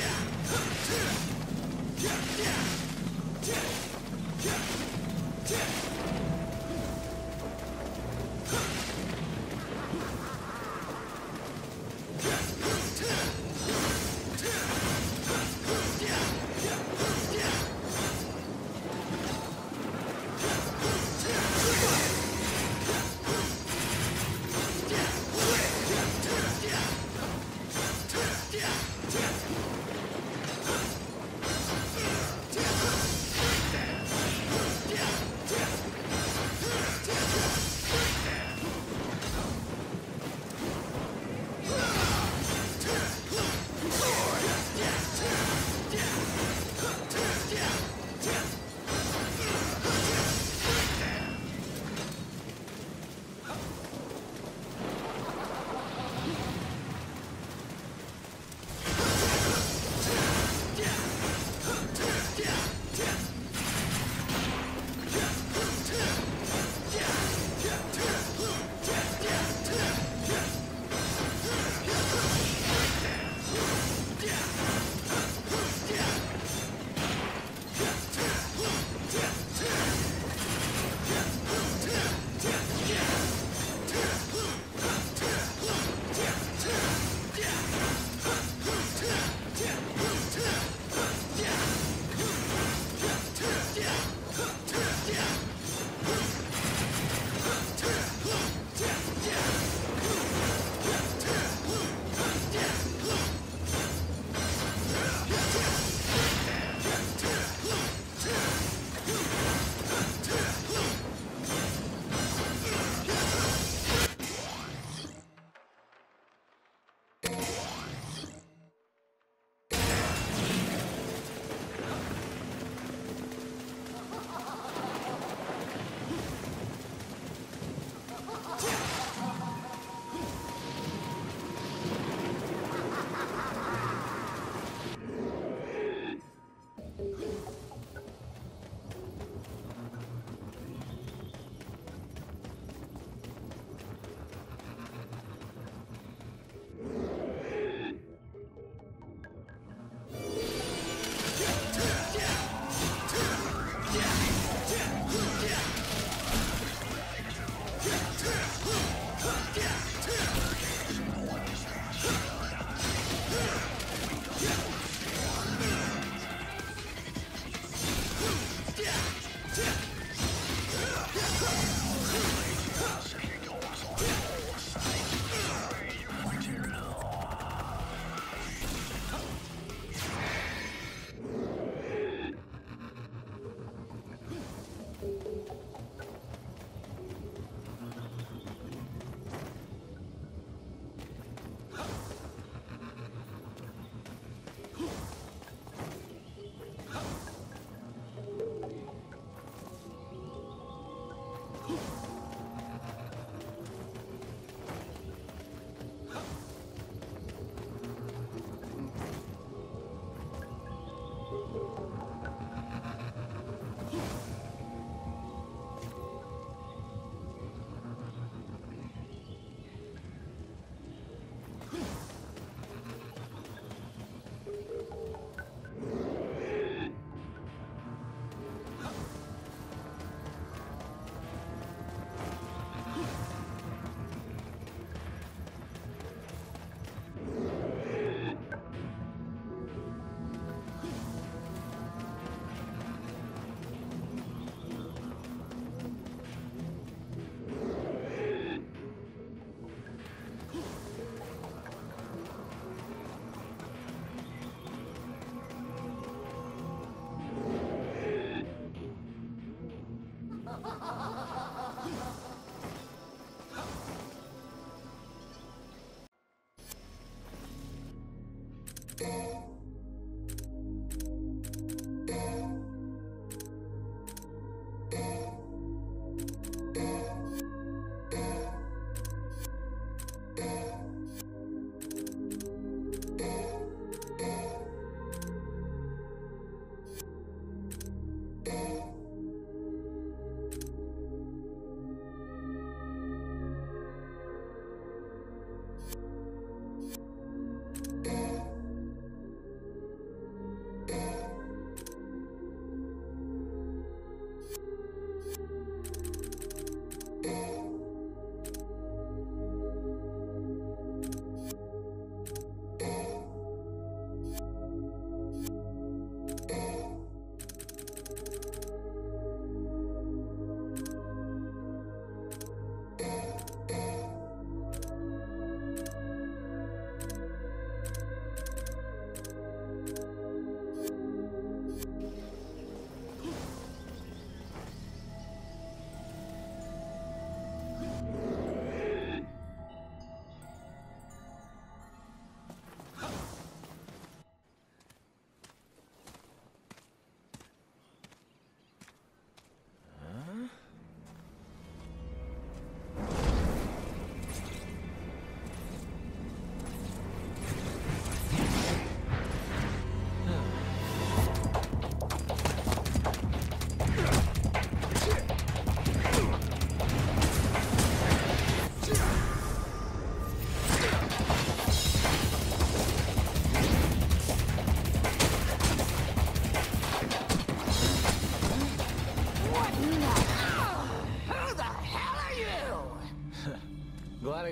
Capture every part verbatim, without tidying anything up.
Yeah.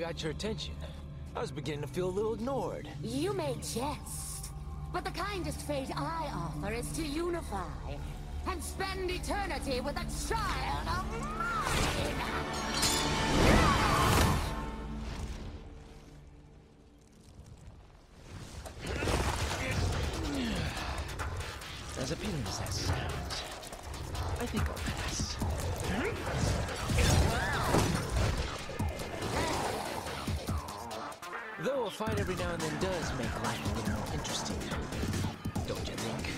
got your attention. I was beginning to feel a little ignored. You may jest, but the kindest fate I offer is to unify and spend eternity with a child of mine! As appealing as that sounds, I think I'll pass. Though a fight every now and then does make life a little more interesting, don't you think?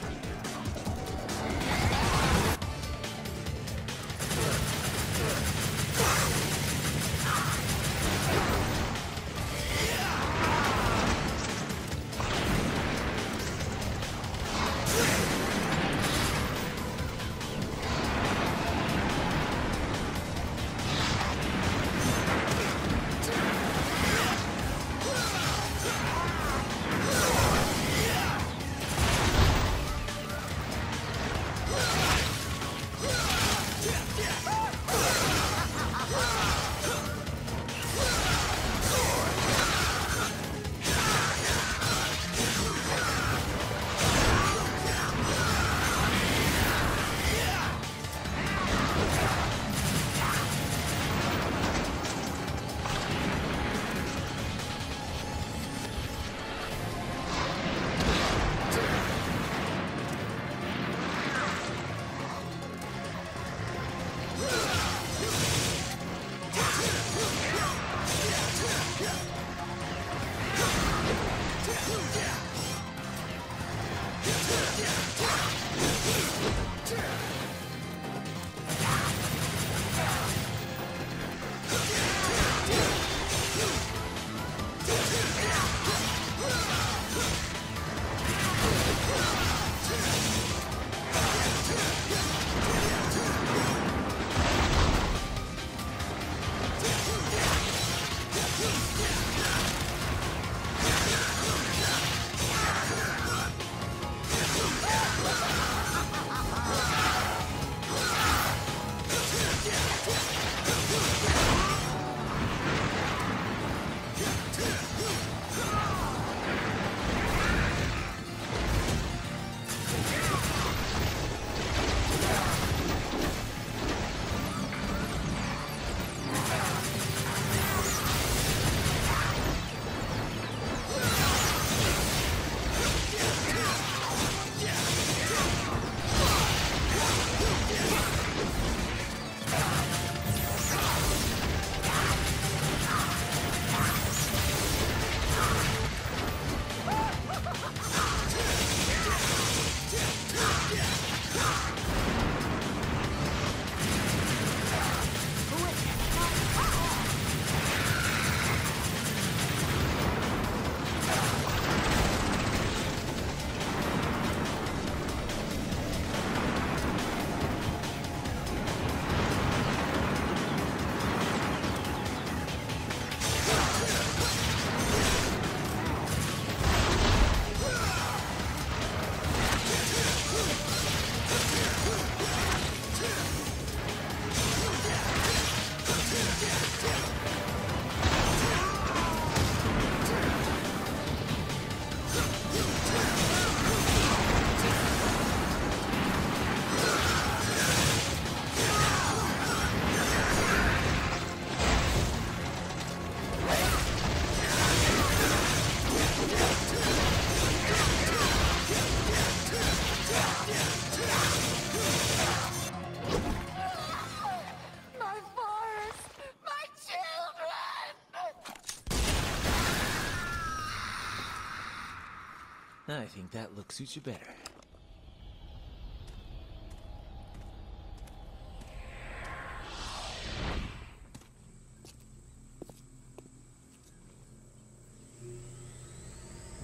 I think that look suits you better.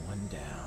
One down.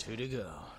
Two to go.